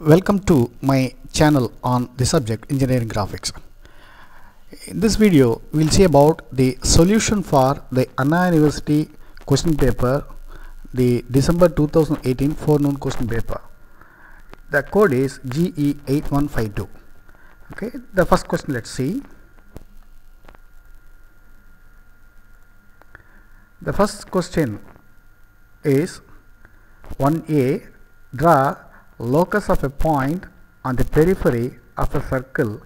Welcome to my channel on the subject Engineering Graphics. In this video we'll see about the solution for the Anna University question paper, the December 2018 forenoon question paper. The code is GE8152. Okay, the first question, let's see. The first question is 1A, draw locus of a point on the periphery of a circle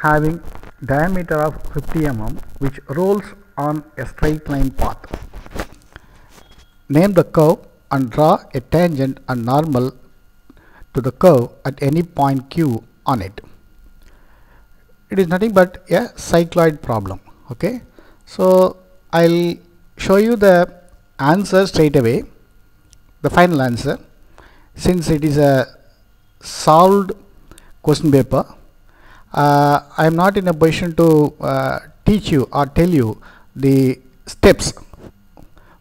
having diameter of 50 mm which rolls on a straight line path. Name the curve and draw a tangent and normal to the curve at any point Q on it. It is nothing but a cycloid problem. Okay, so I'll show you the answer straight away, the final answer, since it is a solved question paper. I am not in a position to teach you or tell you the steps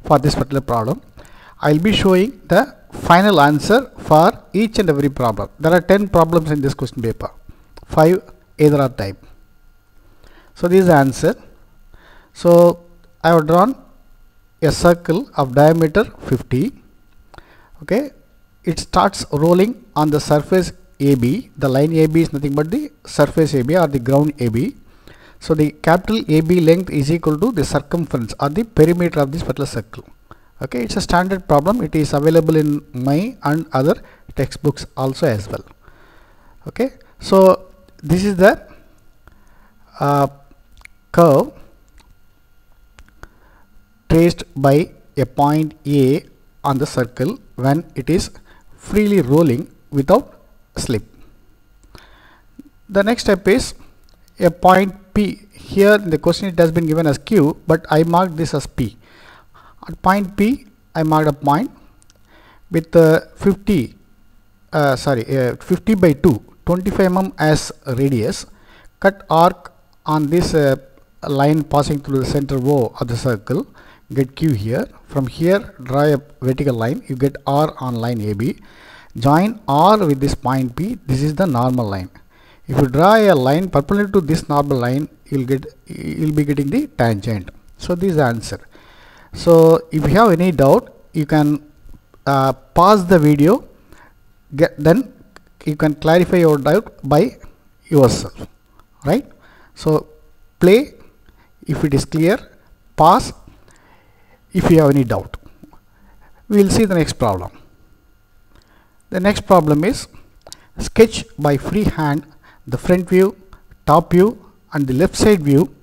for this particular problem. I will be showing the final answer for each and every problem. There are 10 problems in this question paper, 5 either or type. So this is the answer. So I have drawn a circle of diameter 50. Okay, it starts rolling on the surface AB. The line AB is nothing but the surface AB or the ground AB. So the capital AB length is equal to the circumference or the perimeter of this particular circle. Okay, it's a standard problem. It is available in my and other textbooks also as well. Okay, so this is the curve traced by a point A on the circle when it is freely rolling without slip. The next step is a point P. Here in the question it has been given as Q, but I marked this as P. At point P I marked a point with 50 by 2, 25 mm as radius. Cut arc on this line passing through the center O of the circle, get Q here. From here draw a vertical line, you get R on line AB. Join R with this point P. This is the normal line. If you draw a line perpendicular to this normal line, you'll be getting the tangent. So this is the answer. So if you have any doubt, you can pause the video, then you can clarify your doubt by yourself, right? So play if it is clear, pause if you have any doubt. We will see the next problem. The next problem is sketch by free hand the front view, top view and the left side view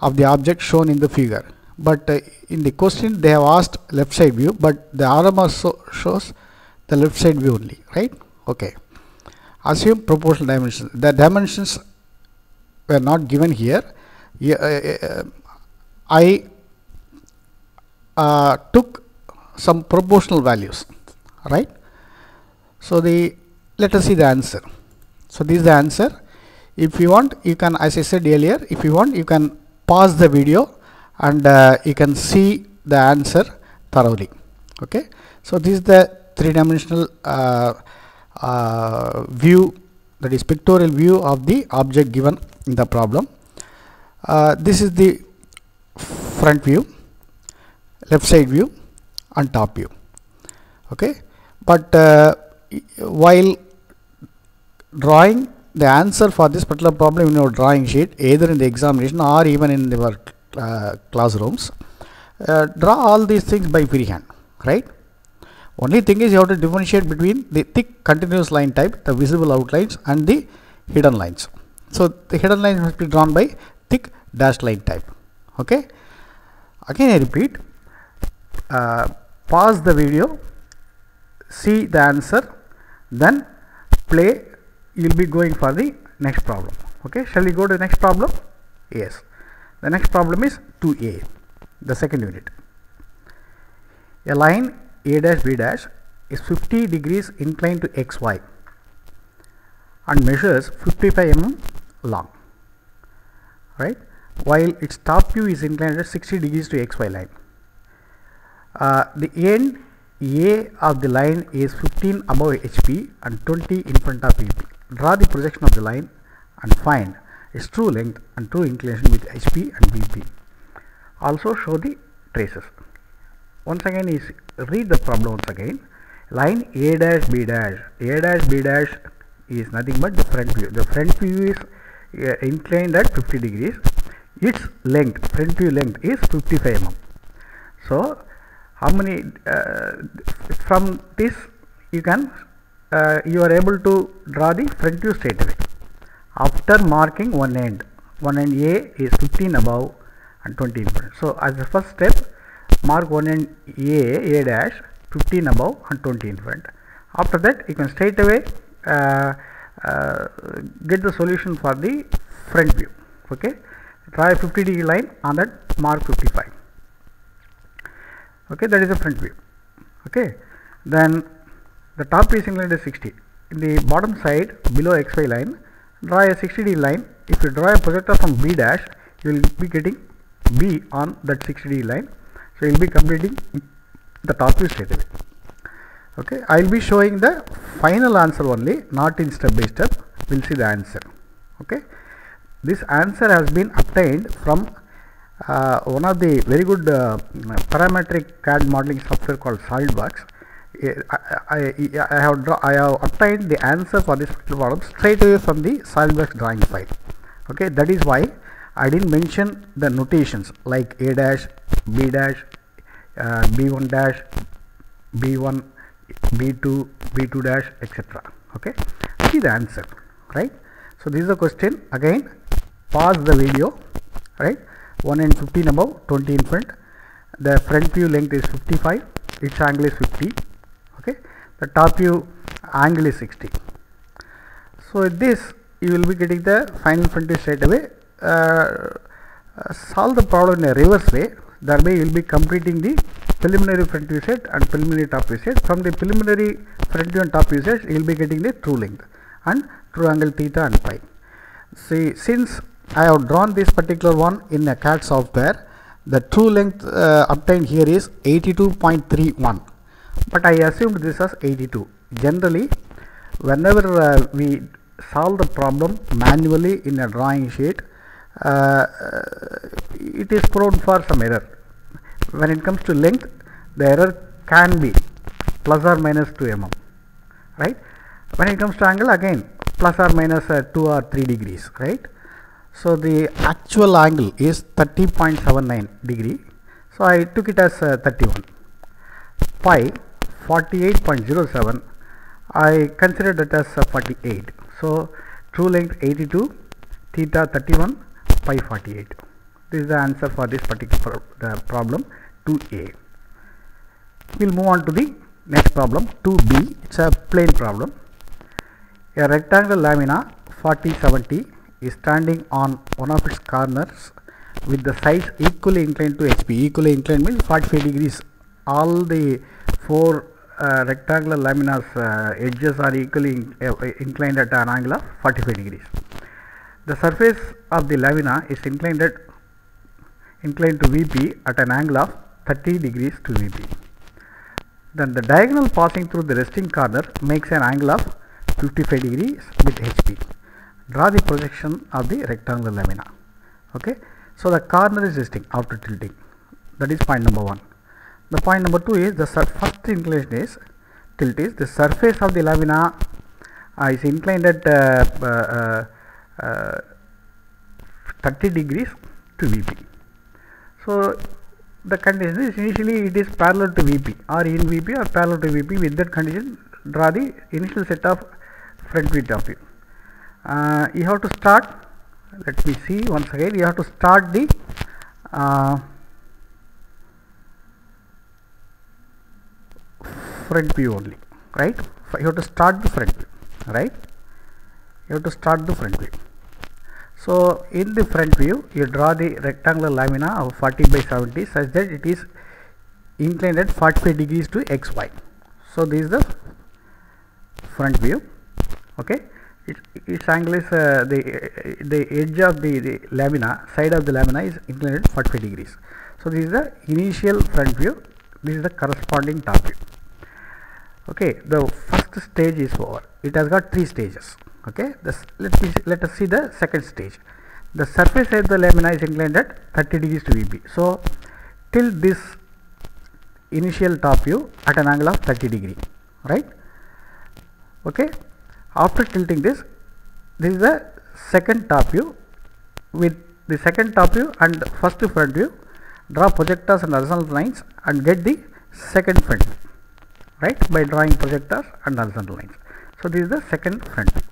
of the object shown in the figure. But in the question they have asked left side view, but the arm also shows the left side view only, right? Okay. Assume proportional dimensions. The dimensions were not given here. I took some proportional values, right? So let us see the answer. So this is the answer. If you want, you can, as I said earlier, if you want, you can pause the video and you can see the answer thoroughly. Okay, so this is the three-dimensional view, that is pictorial view of the object given in the problem. This is the front view, left side view and top view. Okay, but while drawing the answer for this particular problem in your drawing sheet, either in the examination or even in your classrooms, draw all these things by free hand, right? Only thing is you have to differentiate between the thick continuous line type, the visible outlines and the hidden lines. So the hidden lines must be drawn by thick dashed line type. Okay, again I repeat, pause the video, see the answer, then play. You'll be going for the next problem. Okay, shall we go to the next problem? Yes, the next problem is 2A, the second unit. A line A dash B dash is 50 degrees inclined to XY and measures 55 mm long, right? While its top view is inclined at 60 degrees to XY line. The end A of the line is 15 above HP and 20 in front of VP. Draw the projection of the line and find its true length and true inclination with HP and VP. Also show the traces. Once again is read the problem once again. Line A dash B dash. A dash B dash is nothing but the front view. The front view is inclined at 50 degrees. Its length, front view length is 55 mm. So how many from this you can you are able to draw the front view straight away. After marking one end A is 15 above and 20 in front. So as the first step, mark one end A dash 15 above and 20 in front. After that you can straight away get the solution for the front view. Okay, try a 50 degree line on that, mark 55. Okay, that is the front view. Okay, then the top facing line is 60. In the bottom side below XY line, draw a 60 degree line. If you draw a projector from B dash, you will be getting B on that 60 degree line. So you will be completing the top view straight away. Okay, I will be showing the final answer only, not in step by step. We will see the answer. Okay, this answer has been obtained from one of the very good parametric CAD modeling software called SolidWorks. I have obtained the answer for this particular problem straight away from the SolidWorks drawing file. Okay, that is why I didn't mention the notations like A dash, B dash, B1 dash, B1, B2, B2 dash, etc. Okay, see the answer, right? So this is the question. Again, pause the video, right? One end 15 above, 20 in front. The front view length is 55. Its angle is 50. Okay, the top view angle is 60. So with this, you will be getting the final front view straight away. Solve the problem in a reverse way. Thereby, you will be completing the preliminary front view set and preliminary top view set. From the preliminary front view and top view set, you will be getting the true length and true angle theta and pi. See, since I have drawn this particular one in a CAD software, the true length obtained here is 82.31, but I assumed this as 82. Generally, whenever we solve the problem manually in a drawing sheet, it is prone for some error. When it comes to length, the error can be plus or minus 2 mm, right? When it comes to angle, again plus or minus 2 or 3 degrees, right? So the actual angle is 30.79 degree. So I took it as 31. Pi 48.07. I considered that as 48. So true length 82, theta 31, pi 48. This is the answer for this particular problem 2A. We'll move on to the next problem 2B. It's a plane problem. A rectangle lamina 4070 is standing on one of its corners with the sides equally inclined to HP. Equally inclined means 45 degrees. All the four rectangular laminas edges are equally inclined at an angle of 45 degrees. The surface of the lamina is inclined to VP at an angle of 30 degrees to VP. Then the diagonal passing through the resting corner makes an angle of 55 degrees with HP. Draw the projection of the rectangular lamina. Okay, so the corner is resting after tilting. That is point number 1. The point number 2 is the first inclination is tilt is the surface of the lamina is inclined at 30 degrees to VP. So the condition is initially it is parallel to VP or in VP or parallel to VP. With that condition, draw the initial set of front view top view. You have to start, let me see once again, you have to start the front view only, right? You have to start the front view, right? You have to start the front view. So in the front view, you draw the rectangular lamina of 40 by 70 such that it is inclined at 45 degrees to XY. So this is the front view. Okay, its angle is the edge of the lamina, side of the lamina is inclined at 45 degrees. So this is the initial front view. This is the corresponding top view. Okay, the first stage is over. It has got three stages. Okay, let us see the second stage. The surface of the lamina is inclined at 30 degrees to VB. So till this initial top view at an angle of 30 degree, right? Okay, after tilting this, this is the second top view. With the second top view and first front view, draw projectors and horizontal lines and get the second front view, right, by drawing projectors and horizontal lines. So this is the second front view.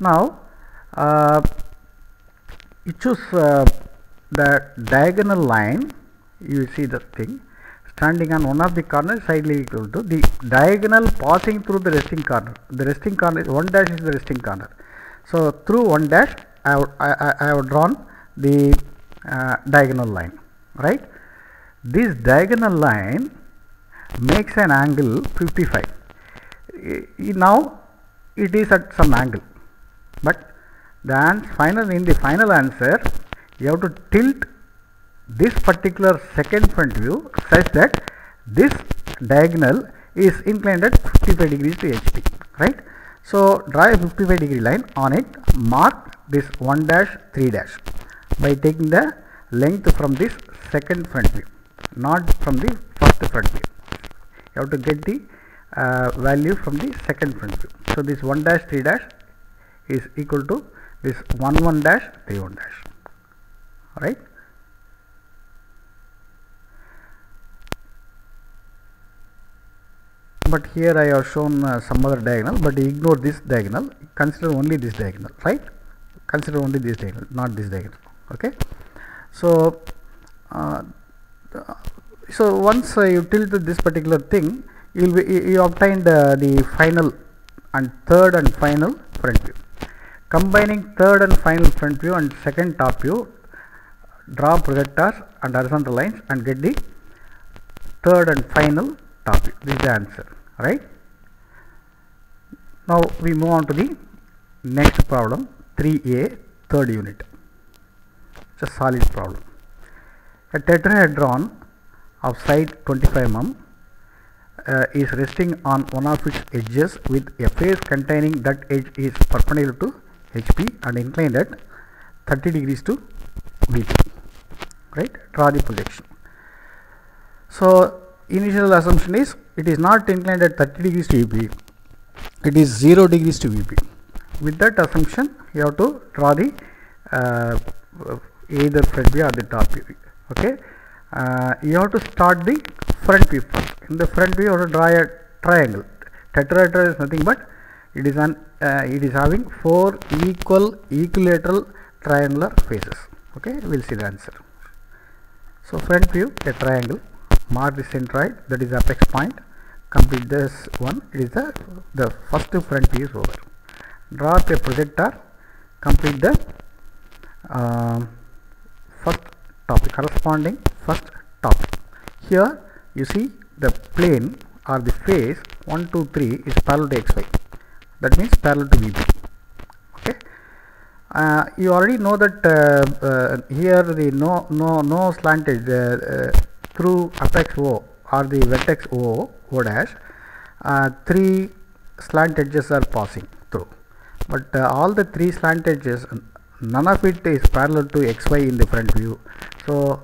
Now you choose the diagonal line. You see the thing standing on one of the corners slightly equal to the diagonal passing through the resting corner. The resting corner is 1 dash is the resting corner. So through 1 dash I have drawn the diagonal line, right? This diagonal line makes an angle 55. Now it is at some angle, but in the final answer you have to tilt this particular second front view such that this diagonal is inclined at 55 degrees to HP, right? So draw a 55 degree line. On it, mark this 1 dash 3 dash by taking the length from this second front view, not from the first front view. You have to get the value from the second front view. So this 1 dash 3 dash is equal to this 1 dash 3 dash, right? But here I have shown some other diagonal, but ignore this diagonal, consider only this diagonal, right? Consider only this diagonal, not this diagonal. Okay, so once you tilt this particular thing, you obtained the final and third and final front view. Combining third and final front view and second top view, draw projectors and horizontal lines and get the third and final top view. This is the answer, right? Now we move on to the next problem, 3A, third unit. It's a solid problem. A tetrahedron of side 25 mm is resting on one of its edges with a face containing that edge is perpendicular to HP and inclined at 30 degrees to VP, right? Draw the projection. So initial assumption is it is not inclined at 30 degrees to VP, it is 0 degrees to VP. With that assumption you have to draw the either front view or the top view. Okay, you have to start the front view first. In the front view you have to draw a triangle. Tetrahedron is nothing but it is having 4 equal equilateral triangular faces. Okay, we will see the answer. So front view, a triangle, mark the centroid, that is apex point. Complete this one. It is the first front view is over. Draw a projector, complete the first topic, corresponding first topic. Here you see the plane or the face 1, 2, 3 is parallel to XY, that means parallel to VB. Okay, you already know that here the no slanted through apex O or the vertex O dash, 3 slant edges are passing through, but all the 3 slant edges, none of it is parallel to XY in the front view. So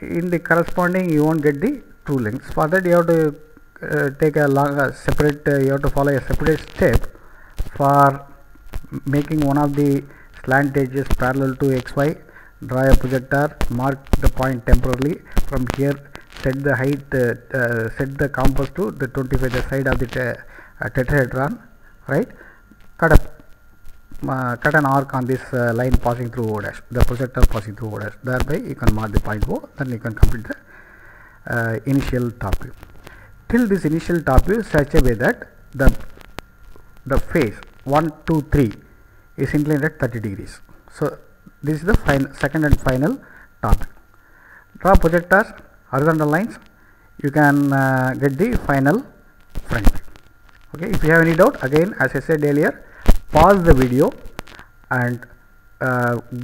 in the corresponding you won't get the true lengths. For that you have to take a you have to follow a separate step for making one of the slant edges parallel to XY. Draw a projector, mark the point temporarily. From here set the height, set the compass to the 25, the side of the tetrahedron, right? Cut an arc on this line passing through O dash, the projector passing through O dash. Thereby you can mark the point O, then you can complete the initial top view. Till this initial top view such a way that the face 1, 2, 3 is inclined at 30 degrees. So this is the second and final top view. Draw projectors, horizontal lines, you can get the final front view. Okay, if you have any doubt, again as I said earlier, pause the video and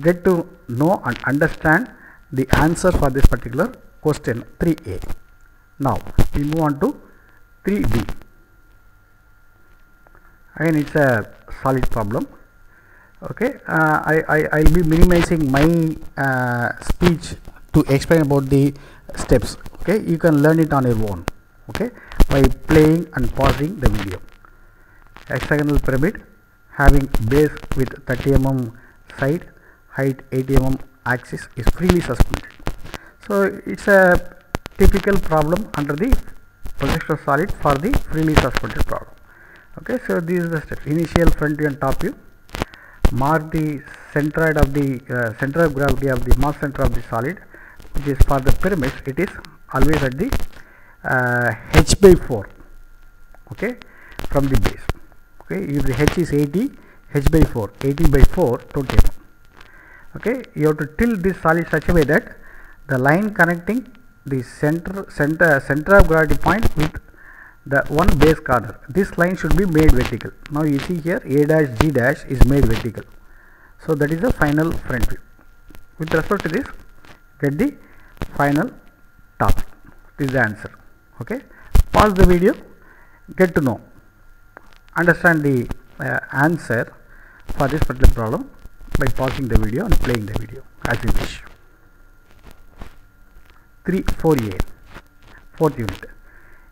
get to know and understand the answer for this particular question 3A. Now we move on to 3D. Again, it's a solid problem. Okay, I'll be minimizing my speech to explain about the steps. Okay, you can learn it on your own. Okay, by playing and pausing the video. Hexagonal pyramid having base with 30 mm side, height 80 mm, axis is freely suspended. So it's a typical problem under the projection of solid for the freely suspended problem. Okay, so these are the steps: initial front view and top view. Mark the centroid of the center of gravity of the mass center of the solid, which is for the pyramids. It is always at the h/4. Okay, from the base. Okay, if the h is 80, h/4, 80/4 total. Okay, you have to tilt this solid such a way that the line connecting the center of gravity point with the one base corner. This line should be made vertical. Now you see here A dash G dash is made vertical. So that is the final front view. With respect to this, get the final top. This is the answer. Okay. Pause the video. Get to know. Understand the answer for this particular problem by pausing the video and playing the video as you wish. 3.4a. Fourth unit.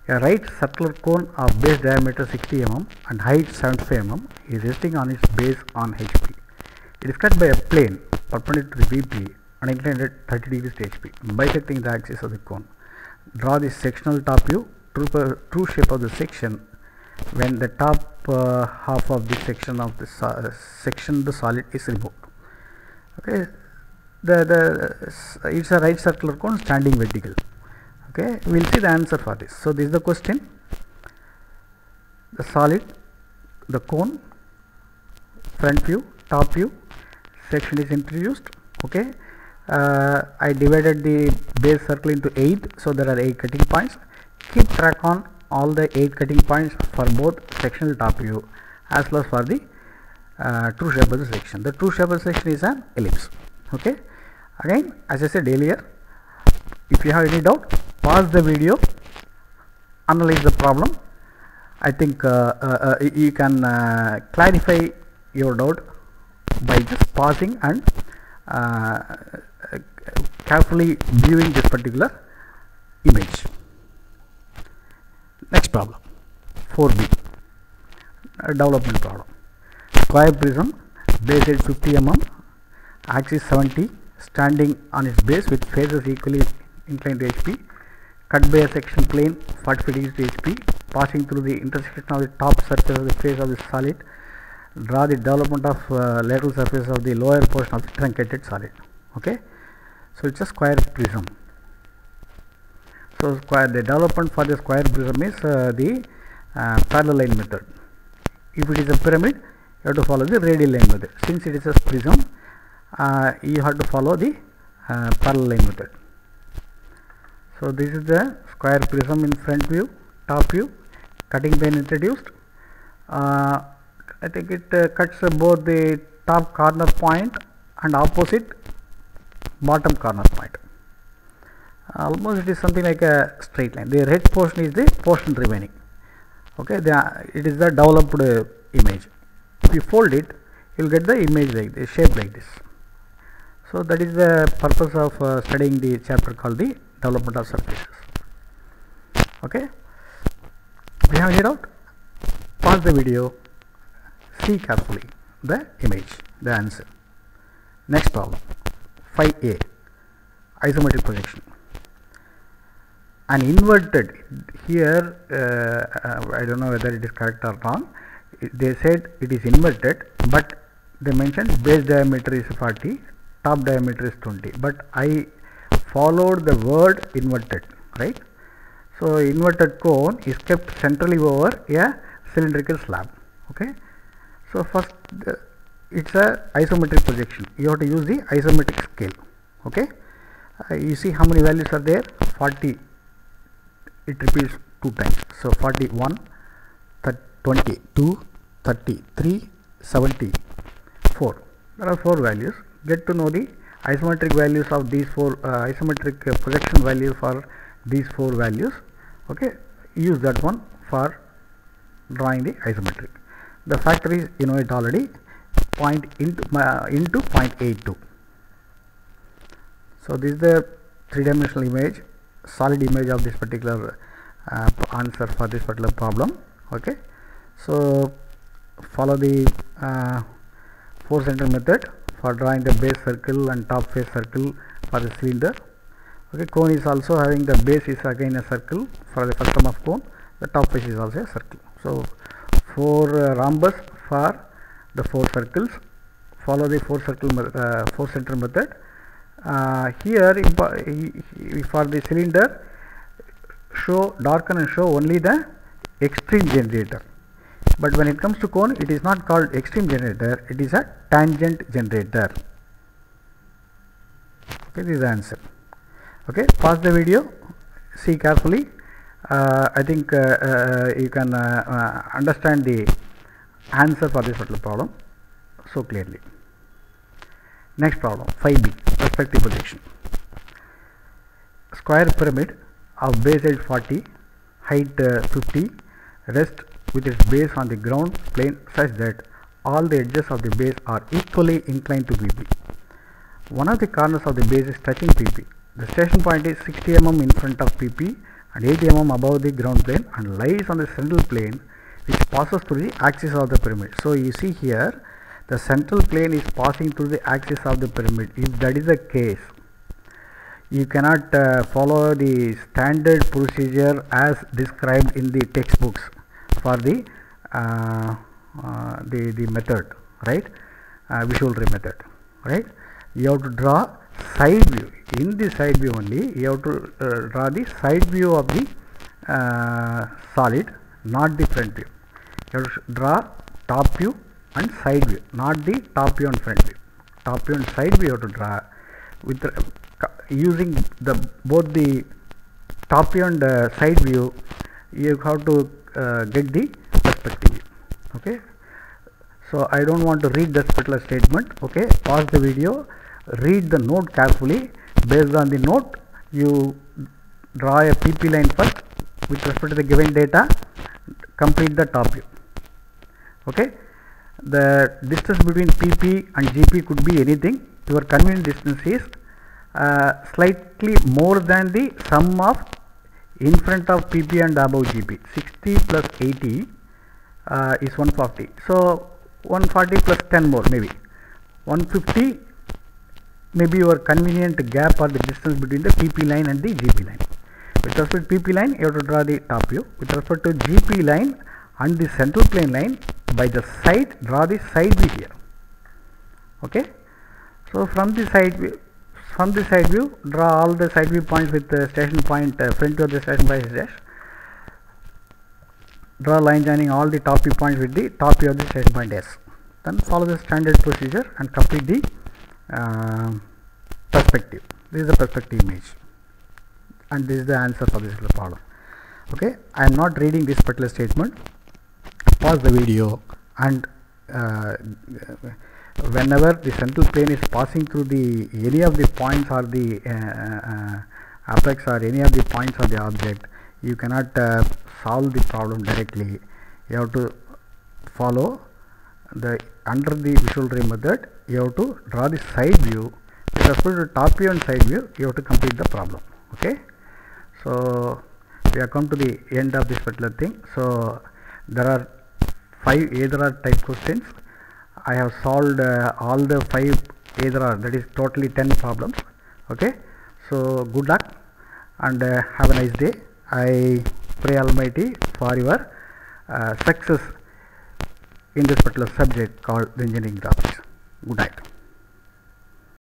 A right circular cone of base diameter 60 mm and height 75 mm is resting on its base on HP. It is cut by a plane perpendicular to the VP and inclined at 30 degrees to HP, bisecting the axis of the cone. Draw the sectional top view, true shape of the section when the top half of the section the solid is removed. Okay, it's a right circular cone standing vertical. Okay, we will see the answer for this. So this is the question. The solid, the cone, front view, top view, section is introduced. Okay, I divided the base circle into 8, so there are 8 cutting points. Keep track on all the 8 cutting points for both sectional top view as well as for the true shape of the section. The true shape of the section is an ellipse. Okay, again, as I said earlier, if you have any doubt, pause the video, analyze the problem. I think you can clarify your doubt by just pausing and carefully viewing this particular image. Next problem, 4b, development problem. Square prism, base at 50 mm, axis 70, standing on its base with faces equally inclined to HP, cut by a section plane 45 degrees to HP, passing through the intersection of the top surface of the face of the solid. Draw the development of lateral surface of the lower portion of the truncated solid. Okay, so it's a square prism. So the development for the square prism is the parallel line method. If it is a pyramid, you have to follow the radial line method. Since it is a prism, you have to follow the parallel line method. So this is the square prism in front view, top view, cutting plane introduced. I think it cuts both the top corner point and opposite bottom corner point. Almost it is something like a straight line. The red portion is the portion remaining. Okay, it is the developed image. If you fold it, you will get the image like this, shape like this. So that is the purpose of studying the chapter called the development of surfaces. Okay, if you have any doubt, pause the video, see carefully the image, the answer. Next problem, 5a, isometric projection. An inverted, here I don't know whether it is correct or wrong, they said it is inverted, but they mentioned base diameter is 40, top diameter is 20, but I followed the word inverted, right? So inverted cone is kept centrally over a cylindrical slab. Okay, so first it's a isometric projection. You have to use the isometric scale. Okay, you see how many values are there? 40. It repeats 2 times. So 41, 22, 33, 74. There are 4 values. Get to know the isometric values of these 4 isometric projection value for these 4 values. Okay, use that one for drawing the isometric. The factor is, you know it already, point into 0.82. So this is the three-dimensional image, solid image of this particular answer for this particular problem. Okay, so follow the 4 center method for drawing the base circle and top face circle for the cylinder. Okay, cone is also having, the base is again a circle for the first term of cone, the top face is also a circle. So 4 rhombus for the 4 circles. Follow the 4 center method. Here for the cylinder, show, darken and show only the extreme generator. But when it comes to cone, it is not called extreme generator, it is a tangent generator. Okay, this is the answer. Okay, pause the video, see carefully. I think you can understand the answer for this particular problem so clearly. Next problem, 5b, perspective projection. Square pyramid of base edge 40, height 50, rest with its base on the ground plane such that all the edges of the base are equally inclined to PP. One of the corners of the base is touching PP. The station point is 60 mm in front of PP and 80 mm above the ground plane and lies on the central plane which passes through the axis of the pyramid. So you see here, the central plane is passing through the axis of the pyramid. If that is the case, you cannot follow the standard procedure as described in the textbooks for the method, right? Visual method, right? You have to draw side view. In the side view only, you have to draw the side view of the solid, not the front view. You have to draw top view and side view, not the top view and front view. Top view and side view you have to draw with using the both the top view and side view. You have to get the perspective view. Okay, so I don't want to read this particular statement. Okay, pause the video, read the note carefully. Based on the note, you draw a PP line first with respect to the given data, complete the top view. Okay, the distance between PP and GP could be anything. Your convenient distance is slightly more than the sum of in front of PP and above GP. 60 plus 80 is 140. So 140 plus 10 more, maybe 150, maybe your convenient gap or the distance between the PP line and the GP line. With respect to PP line, you have to draw the top view. With respect to GP line and the central plane line, by the side, draw the side view here. Okay, so from the side view, draw all the side view points with the station point, front view of the station point is dash. Draw line joining all the top view points with the top view of the station point S. Then follow the standard procedure and complete the perspective. This is the perspective image, and this is the answer for this problem. Okay, I am not reading this particular statement. Pause the video, and whenever the central plane is passing through the any of the points or the apex or any of the points of the object, you cannot solve the problem directly. You have to follow the under the visual ray method. You have to draw the side view. With respect to top view and side view, you have to complete the problem. Okay, so we have come to the end of this particular thing. So there are 5 ADRA type questions. I have solved all the 5 ADRA, that is totally 10 problems. Okay, so good luck and have a nice day. I pray Almighty for your success in this particular subject called Engineering Graphics. Good night.